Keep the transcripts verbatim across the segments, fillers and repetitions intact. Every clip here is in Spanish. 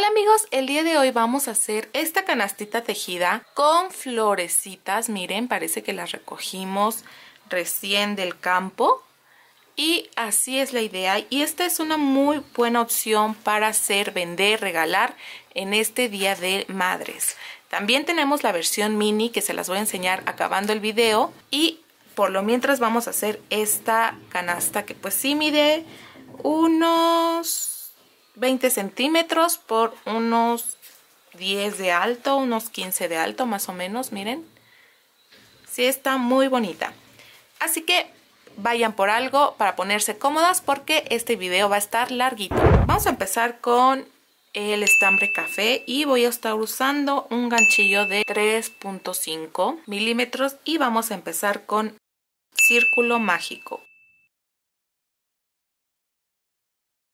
Hola amigos, el día de hoy vamos a hacer esta canastita tejida con florecitas. Miren, parece que las recogimos recién del campo. Y así es la idea. Y esta es una muy buena opción para hacer, vender, regalar en este Día de Madres. También tenemos la versión mini que se las voy a enseñar acabando el video. Y por lo mientras vamos a hacer esta canasta que pues sí mide unos veinte centímetros por unos diez de alto, unos quince de alto más o menos, miren. Sí está muy bonita. Así que vayan por algo para ponerse cómodas porque este video va a estar larguito. Vamos a empezar con el estambre café y voy a estar usando un ganchillo de tres punto cinco milímetros y vamos a empezar con círculo mágico.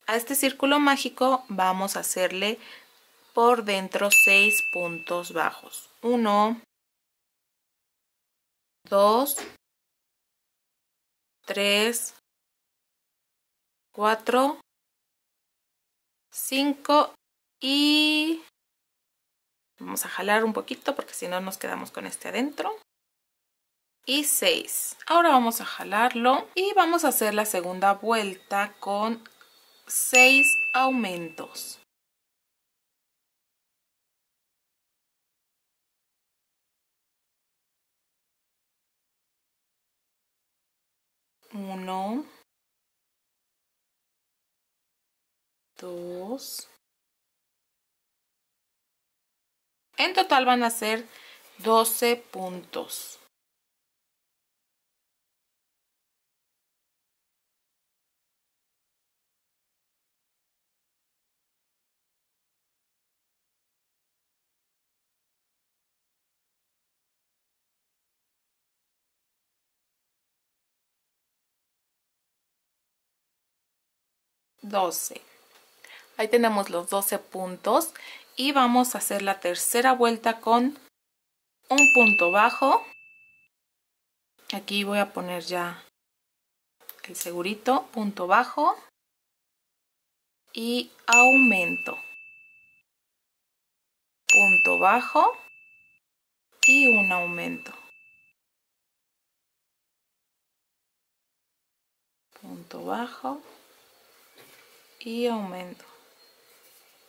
A este círculo mágico vamos a hacerle por dentro seis puntos bajos. uno, dos, tres, cuatro, cinco y vamos a jalar un poquito porque si no nos quedamos con este adentro. Y seis. Ahora vamos a jalarlo y vamos a hacer la segunda vuelta con seis aumentos. Uno, dos. En total van a ser doce puntos. doce. Ahí tenemos los doce puntos y vamos a hacer la tercera vuelta con un punto bajo. Aquí voy a poner ya el segurito, punto bajo y aumento, punto bajo y un aumento, punto bajo y aumento.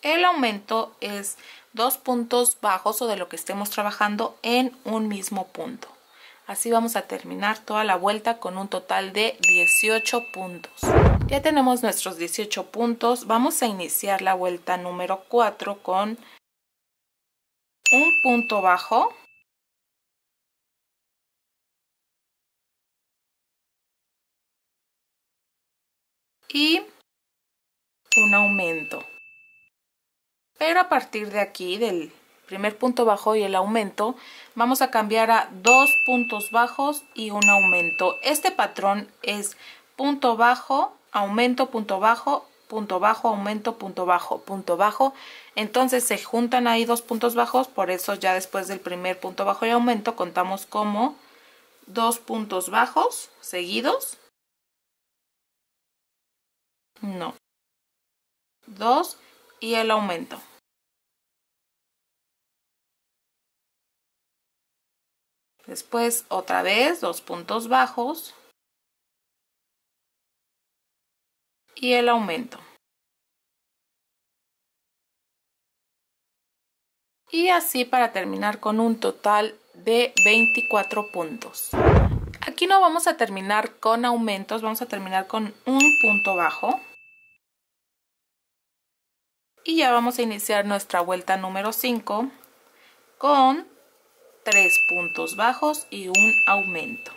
El aumento es dos puntos bajos o de lo que estemos trabajando en un mismo punto. Así vamos a terminar toda la vuelta con un total de dieciocho puntos. Ya tenemos nuestros dieciocho puntos. Vamos a iniciar la vuelta número cuatro con un punto bajo, y un aumento. Pero a partir de aquí, del primer punto bajo y el aumento, vamos a cambiar a dos puntos bajos y un aumento. Este patrón es punto bajo, aumento, punto bajo, punto bajo, aumento, punto bajo, punto bajo. Entonces se juntan ahí dos puntos bajos, por eso ya después del primer punto bajo y aumento contamos como dos puntos bajos seguidos. No. dos y el aumento. Después otra vez dos puntos bajos y el aumento. Y así para terminar con un total de veinticuatro puntos. Aquí no vamos a terminar con aumentos, vamos a terminar con un punto bajo. Y ya vamos a iniciar nuestra vuelta número cinco con tres puntos bajos y un aumento.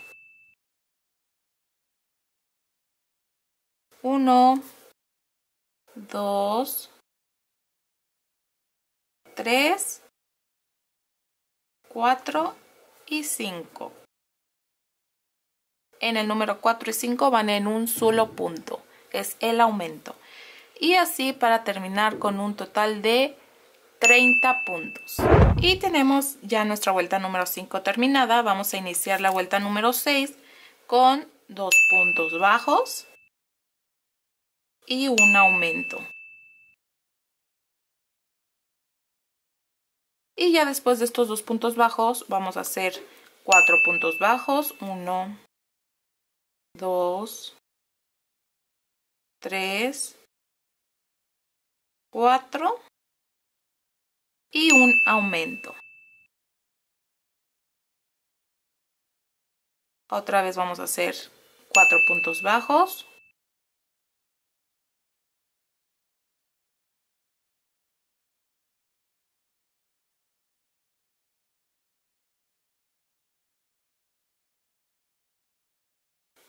uno, dos, tres, cuatro y cinco. En el número cuatro y cinco van en un solo punto, es el aumento. Y así para terminar con un total de treinta puntos. Y tenemos ya nuestra vuelta número cinco terminada. Vamos a iniciar la vuelta número seis con dos puntos bajos y un aumento. Y ya después de estos dos puntos bajos vamos a hacer cuatro puntos bajos. Uno, dos, tres, cuatro y un aumento. Otra vez vamos a hacer cuatro puntos bajos.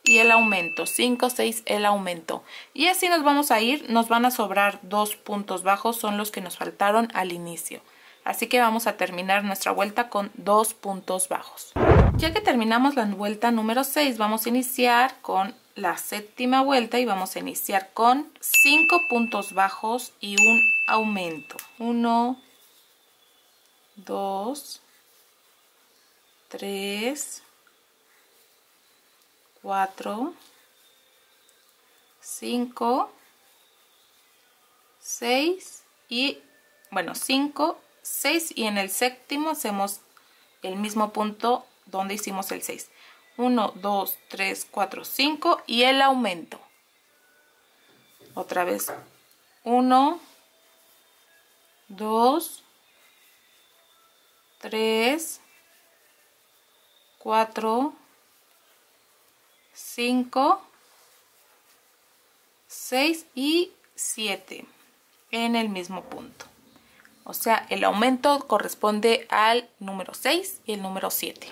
Y el aumento, cinco, seis, el aumento. Y así nos vamos a ir, nos van a sobrar dos puntos bajos, son los que nos faltaron al inicio. Así que vamos a terminar nuestra vuelta con dos puntos bajos. Ya que terminamos la vuelta número seis, vamos a iniciar con la séptima vuelta y vamos a iniciar con cinco puntos bajos y un aumento. uno, dos, tres, cuatro, cinco, seis y bueno, cinco, seis, y en el séptimo hacemos el mismo punto donde hicimos el seis. uno, dos, tres, cuatro, cinco y el aumento. Otra vez uno, dos, tres, cuatro, cinco, seis y siete en el mismo punto. O sea, el aumento corresponde al número seis y el número siete.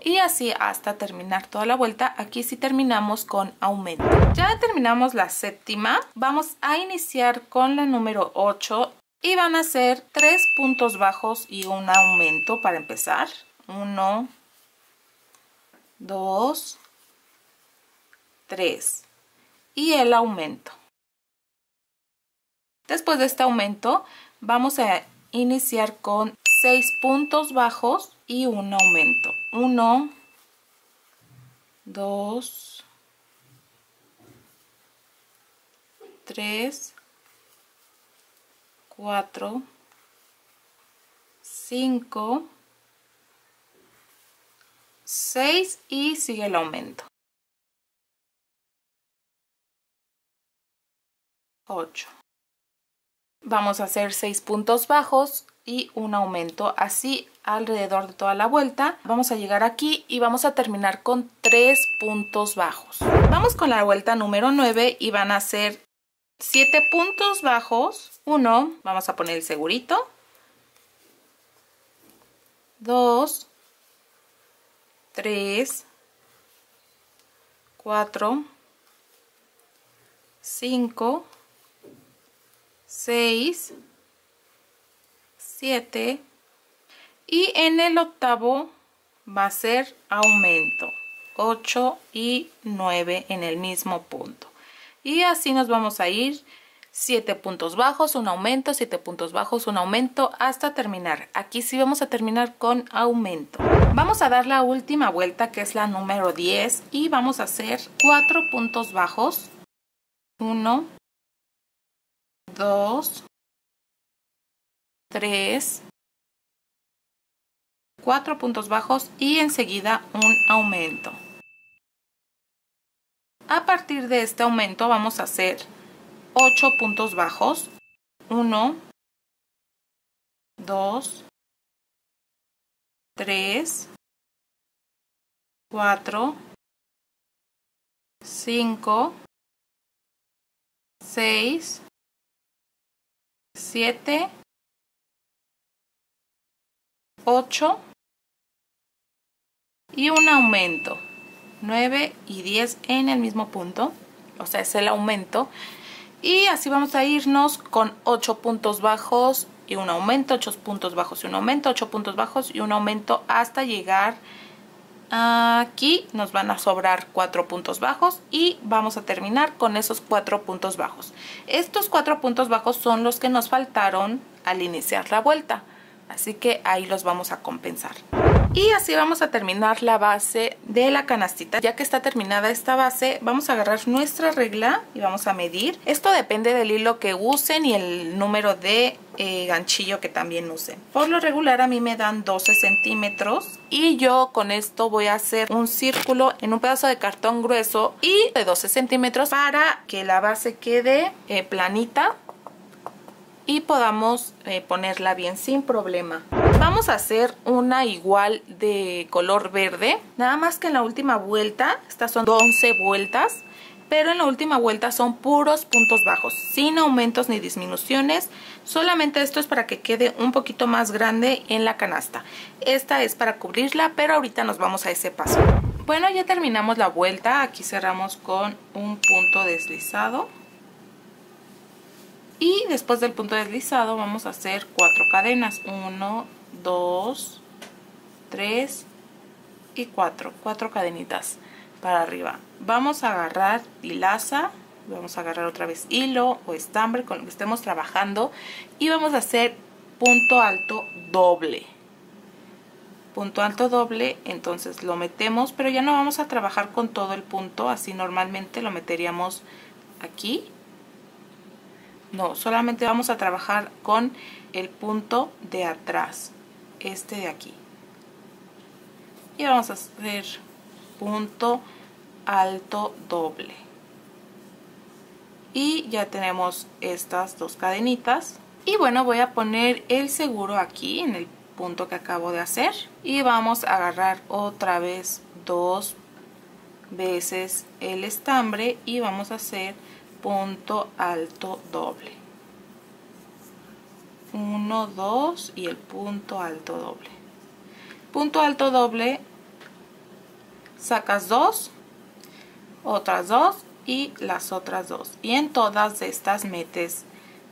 Y así hasta terminar toda la vuelta. Aquí sí terminamos con aumento. Ya terminamos la séptima. Vamos a iniciar con la número ocho y van a ser tres puntos bajos y un aumento para empezar. uno, dos, tres y el aumento. Después de este aumento vamos a iniciar con seis puntos bajos y un aumento. uno, dos, tres, cuatro, cinco, seis y sigue el aumento. ocho. Vamos a hacer seis puntos bajos y un aumento, así alrededor de toda la vuelta. Vamos a llegar aquí y vamos a terminar con tres puntos bajos. Vamos con la vuelta número nueve y van a ser siete puntos bajos. uno, vamos a poner el segurito. dos, tres, cuatro, cinco, seis, siete y en el octavo va a ser aumento. Ocho y nueve en el mismo punto. Y así nos vamos a ir siete puntos bajos, un aumento, siete puntos bajos, un aumento, hasta terminar. Aquí sí vamos a terminar con aumento. Vamos a dar la última vuelta, que es la número diez, y vamos a hacer cuatro puntos bajos. uno, dos, tres, cuatro puntos bajos y enseguida un aumento. A partir de este aumento vamos a hacer ocho puntos bajos. uno, dos, tres, cuatro, cinco, seis, siete, ocho y un aumento. Nueve y diez en el mismo punto, o sea, es el aumento. Y así vamos a irnos con ocho puntos bajos y un aumento, ocho puntos bajos y un aumento, ocho puntos bajos y un aumento, hasta llegar aquí. Nos van a sobrar cuatro puntos bajos y vamos a terminar con esos cuatro puntos bajos. Estos cuatro puntos bajos son los que nos faltaron al iniciar la vuelta, así que ahí los vamos a compensar. Y así vamos a terminar la base de la canastita. Ya que está terminada esta base, vamos a agarrar nuestra regla y vamos a medir. Esto depende del hilo que usen y el número de eh, ganchillo que también usen. Por lo regular a mí me dan doce centímetros y yo con esto voy a hacer un círculo en un pedazo de cartón grueso y de doce centímetros para que la base quede eh, planita y podamos eh, ponerla bien sin problema. Vamos a hacer una igual de color verde, nada más que en la última vuelta, estas son once vueltas, pero en la última vuelta son puros puntos bajos, sin aumentos ni disminuciones, solamente esto es para que quede un poquito más grande en la canasta. Esta es para cubrirla, pero ahorita nos vamos a ese paso. Bueno, ya terminamos la vuelta, aquí cerramos con un punto deslizado. Y después del punto deslizado vamos a hacer cuatro cadenas, uno, dos, tres y cuatro, cuatro cadenitas para arriba. Vamos a agarrar hilaza, vamos a agarrar otra vez hilo o estambre con lo que estemos trabajando y vamos a hacer punto alto doble. Punto alto doble, entonces lo metemos, pero ya no vamos a trabajar con todo el punto, así normalmente lo meteríamos aquí. No, solamente vamos a trabajar con el punto de atrás, este de aquí. Y vamos a hacer punto alto doble. Y ya tenemos estas dos cadenitas. Y bueno, voy a poner el seguro aquí en el punto que acabo de hacer. Y vamos a agarrar otra vez dos veces el estambre y vamos a hacer punto alto doble, uno, dos y el punto alto doble. Punto alto doble, sacas dos, otras dos y las otras dos, y en todas estas metes,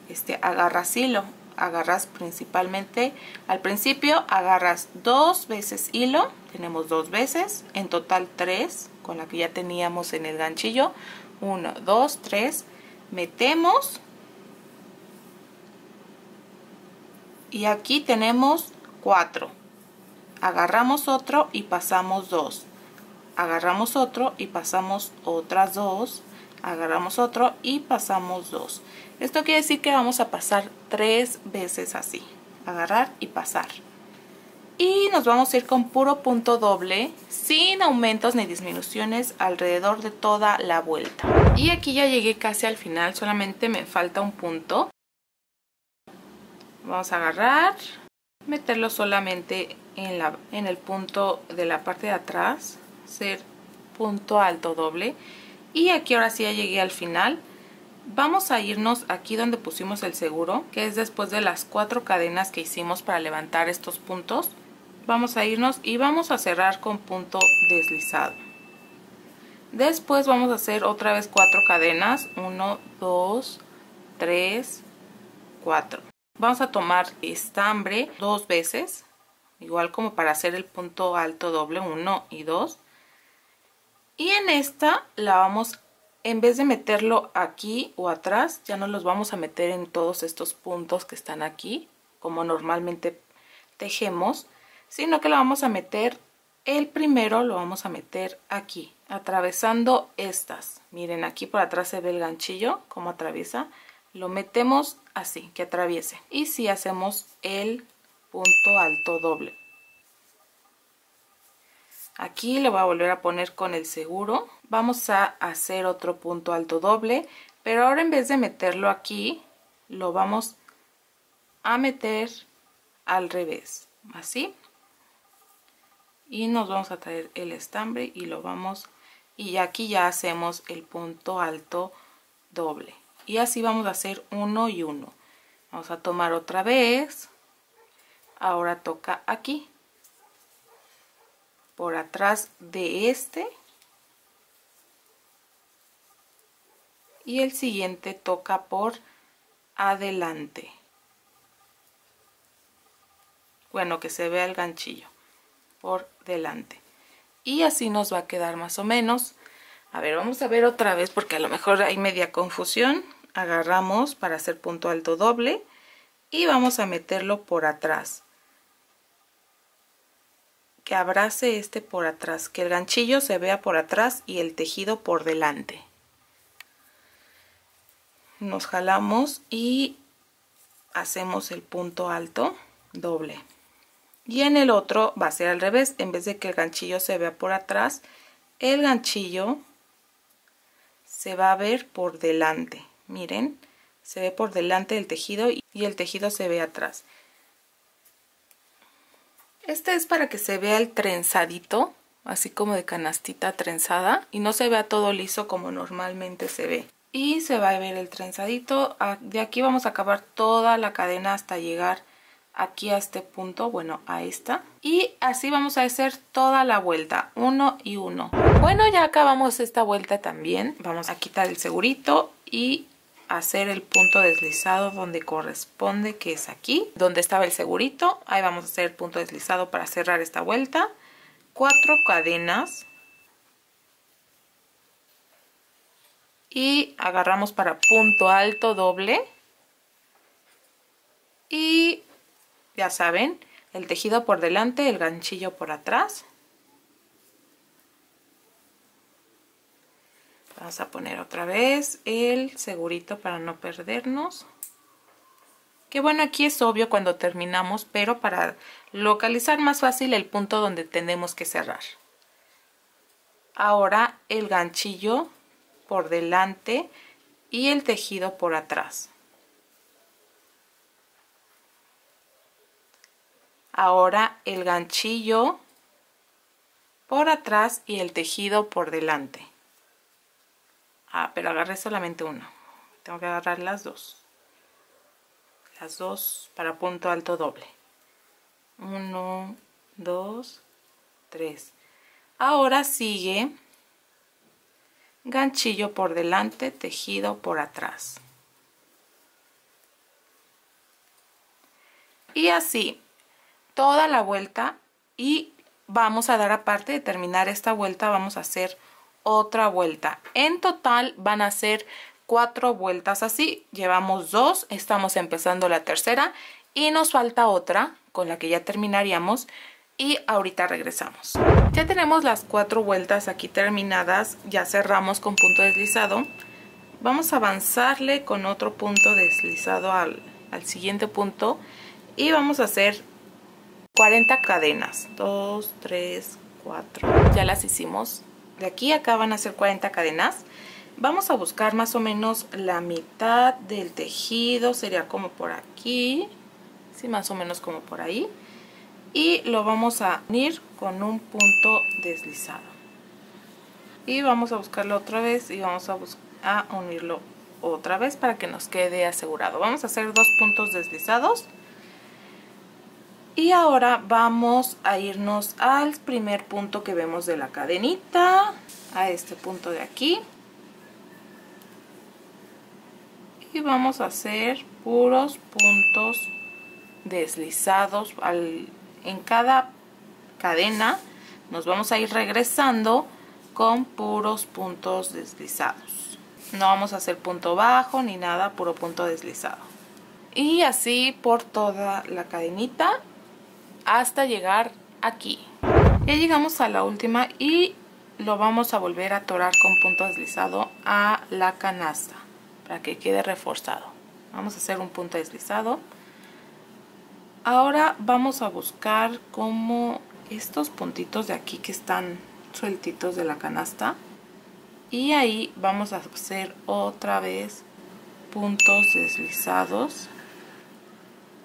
este, agarras hilo, agarras principalmente al principio, agarras dos veces hilo, tenemos dos veces, en total tres con la que ya teníamos en el ganchillo, uno, dos, tres, metemos y aquí tenemos cuatro, agarramos otro y pasamos dos, agarramos otro y pasamos otras dos, agarramos otro y pasamos dos. Esto quiere decir que vamos a pasar tres veces así, agarrar y pasar. Y nos vamos a ir con puro punto doble, sin aumentos ni disminuciones alrededor de toda la vuelta. Y aquí ya llegué casi al final, solamente me falta un punto. Vamos a agarrar, meterlo solamente en, la, en el punto de la parte de atrás, hacer punto alto doble. Y aquí ahora sí ya llegué al final. Vamos a irnos aquí donde pusimos el seguro, que es después de las cuatro cadenas que hicimos para levantar estos puntos. Vamos a irnos y vamos a cerrar con punto deslizado. Después vamos a hacer otra vez cuatro cadenas, uno, dos, tres, cuatro. Vamos a tomar estambre dos veces, igual como para hacer el punto alto doble, uno y dos. Y en esta la vamos a, en vez de meterlo aquí o atrás, ya no los vamos a meter en todos estos puntos que están aquí, como normalmente tejemos, sino que lo vamos a meter, el primero lo vamos a meter aquí, atravesando estas. Miren, aquí por atrás se ve el ganchillo, cómo atraviesa. Lo metemos así, que atraviese. Y si hacemos el punto alto doble. Aquí le voy a volver a poner con el seguro. Vamos a hacer otro punto alto doble, pero ahora en vez de meterlo aquí, lo vamos a meter al revés, así. Y nos vamos a traer el estambre y lo vamos, y aquí ya hacemos el punto alto doble. Y así vamos a hacer uno y uno. Vamos a tomar otra vez. Ahora toca aquí, por atrás de este, y el siguiente toca por adelante, bueno, que se vea el ganchillo por delante, y así nos va a quedar más o menos. A ver, vamos a ver otra vez porque a lo mejor hay media confusión. Agarramos para hacer punto alto doble y vamos a meterlo por atrás, que abrace este por atrás, que el ganchillo se vea por atrás y el tejido por delante. Nos jalamos y hacemos el punto alto doble, y en el otro va a ser al revés. En vez de que el ganchillo se vea por atrás, el ganchillo se va a ver por delante. Miren, se ve por delante del tejido y el tejido se ve atrás. Este es para que se vea el trenzadito, así como de canastita trenzada, y no se vea todo liso como normalmente se ve. Y se va a ver el trenzadito. De aquí vamos a acabar toda la cadena hasta llegar aquí a este punto, bueno, a esta. Y así vamos a hacer toda la vuelta, uno y uno. Bueno, ya acabamos esta vuelta también. Vamos a quitar el segurito y hacer el punto deslizado donde corresponde, que es aquí, donde estaba el segurito. Ahí vamos a hacer el punto deslizado para cerrar esta vuelta. Cuatro cadenas. Y agarramos para punto alto doble. Y ya saben, el tejido por delante, el ganchillo por atrás. Vamos a poner otra vez el segurito para no perdernos. Que bueno, aquí es obvio cuando terminamos, pero para localizar más fácil el punto donde tenemos que cerrar. Ahora el ganchillo por delante y el tejido por atrás. Ahora el ganchillo por atrás y el tejido por delante. Ah, pero agarré solamente uno. Tengo que agarrar las dos. Las dos para punto alto doble. Uno, dos, tres. Ahora sigue ganchillo por delante, tejido por atrás. Y así, toda la vuelta. Y vamos a dar, aparte de terminar esta vuelta, vamos a hacer otra vuelta. En total van a ser cuatro vueltas así. Llevamos dos, estamos empezando la tercera y nos falta otra con la que ya terminaríamos, y ahorita regresamos. Ya tenemos las cuatro vueltas aquí terminadas, ya cerramos con punto deslizado. Vamos a avanzarle con otro punto deslizado al, al siguiente punto, y vamos a hacer cuarenta cadenas. Dos, tres, cuatro. Ya las hicimos. De aquí a acá van a ser cuarenta cadenas. Vamos a buscar más o menos la mitad del tejido. Sería como por aquí. Sí, más o menos como por ahí. Y lo vamos a unir con un punto deslizado. Y vamos a buscarlo otra vez y vamos a, a unirlo otra vez para que nos quede asegurado. Vamos a hacer dos puntos deslizados. Y ahora vamos a irnos al primer punto que vemos de la cadenita, a este punto de aquí. Y vamos a hacer puros puntos deslizados al, en cada cadena. Nos vamos a ir regresando con puros puntos deslizados. No vamos a hacer punto bajo ni nada, puro punto deslizado. Y así por toda la cadenita, hasta llegar aquí. Ya llegamos a la última y lo vamos a volver a atorar con punto deslizado a la canasta para que quede reforzado. Vamos a hacer un punto deslizado. Ahora vamos a buscar como estos puntitos de aquí que están sueltitos de la canasta, y ahí vamos a hacer otra vez puntos deslizados.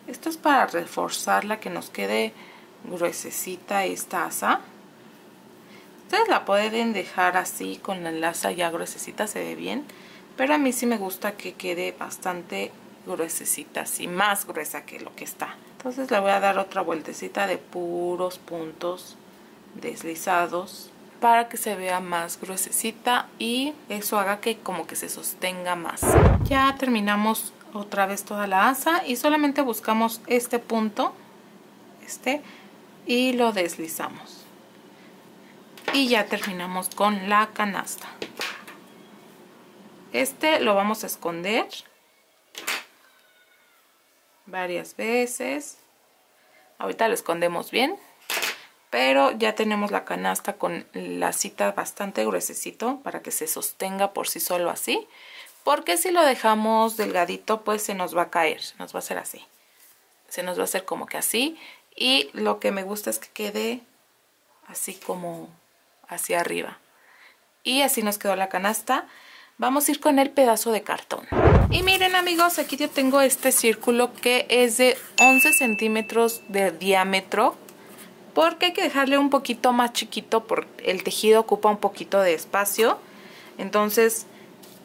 Esto es para reforzarla, que nos quede gruesecita esta asa. Ustedes la pueden dejar así con la laza ya gruesecita, se ve bien. Pero a mí sí me gusta que quede bastante gruesecita, así más gruesa que lo que está. Entonces le voy a dar otra vueltecita de puros puntos deslizados para que se vea más gruesecita, y eso haga que como que se sostenga más. Ya terminamos otra vez toda la asa, y solamente buscamos este punto, este, y lo deslizamos, y ya terminamos con la canasta. Este lo vamos a esconder varias veces. Ahorita lo escondemos bien, pero ya tenemos la canasta con la lacita bastante gruesecito para que se sostenga por sí solo así. porque si lo dejamos delgadito pues se nos va a caer, se nos va a hacer así, se nos va a hacer como que así, y lo que me gusta es que quede así como hacia arriba. Y así nos quedó la canasta. Vamos a ir con el pedazo de cartón. Y miren amigos, aquí yo tengo este círculo que es de once centímetros de diámetro, porque hay que dejarle un poquito más chiquito porque el tejido ocupa un poquito de espacio. Entonces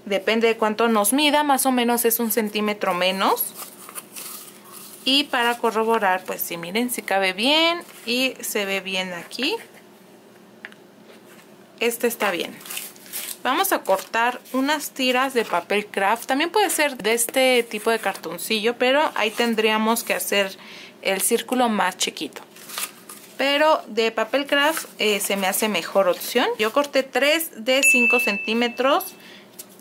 depende de cuánto nos mida, más o menos es un centímetro menos. Y para corroborar, pues sí, miren, si cabe bien y se ve bien aquí. Este está bien. Vamos a cortar unas tiras de papel craft. También puede ser de este tipo de cartoncillo, pero ahí tendríamos que hacer el círculo más chiquito. Pero de papel craft eh, se me hace mejor opción. Yo corté tres de cinco centímetros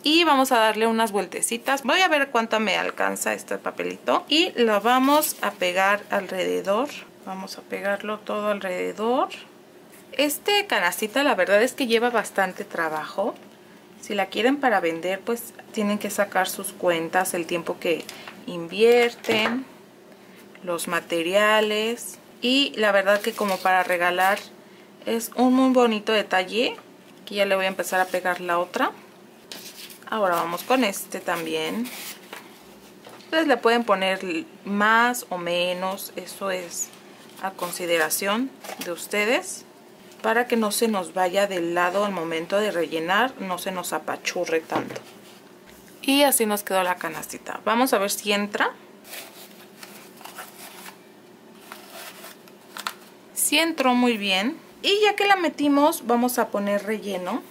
y vamos a darle unas vueltecitas. Voy a ver cuánta me alcanza este papelito. Y lo vamos a pegar alrededor. Vamos a pegarlo todo alrededor. Este canastita la verdad es que lleva bastante trabajo. Si la quieren para vender, pues tienen que sacar sus cuentas, el tiempo que invierten, los materiales. Y la verdad que como para regalar es un muy bonito detalle. Aquí ya le voy a empezar a pegar la otra. Ahora vamos con este también. Ustedes le pueden poner más o menos, eso es a consideración de ustedes, para que no se nos vaya del lado al momento de rellenar, no se nos apachurre tanto. Y así nos quedó la canastita. Vamos a ver si entra. Sí entró muy bien. Y ya que la metimos, vamos a poner relleno.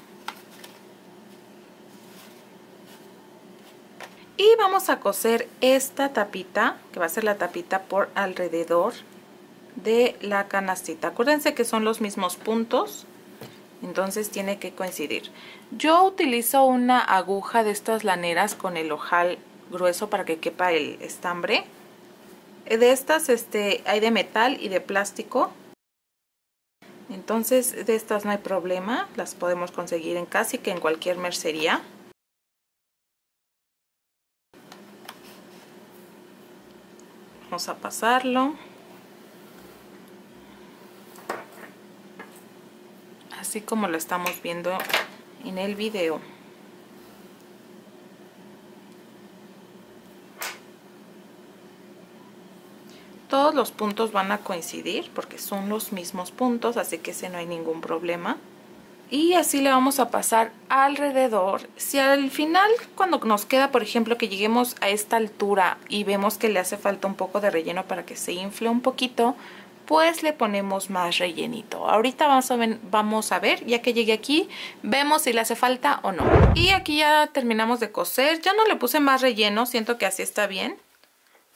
Y vamos a coser esta tapita, que va a ser la tapita por alrededor de la canastita. Acuérdense que son los mismos puntos, entonces tiene que coincidir. Yo utilizo una aguja de estas laneras con el ojal grueso para que quepa el estambre. De estas este, hay de metal y de plástico, entonces de estas no hay problema, las podemos conseguir en casi que en cualquier mercería. Vamos a pasarlo así como lo estamos viendo en el video. Todos los puntos van a coincidir porque son los mismos puntos, así que ese no hay ningún problema. Y así le vamos a pasar alrededor. Si al final, cuando nos queda, por ejemplo, que lleguemos a esta altura y vemos que le hace falta un poco de relleno para que se infle un poquito, pues le ponemos más rellenito. Ahorita vamos a ver, vamos a ver, ya que llegue aquí, vemos si le hace falta o no. Y aquí ya terminamos de coser. Ya no le puse más relleno, siento que así está bien,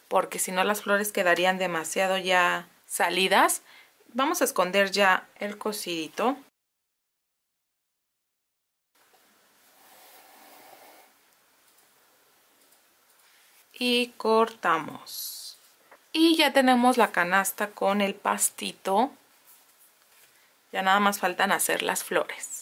porque si no las flores quedarían demasiado ya salidas. Vamos a esconder ya el cosidito. Y cortamos. Y ya tenemos la canasta con el pastito. Ya nada más faltan hacer las flores.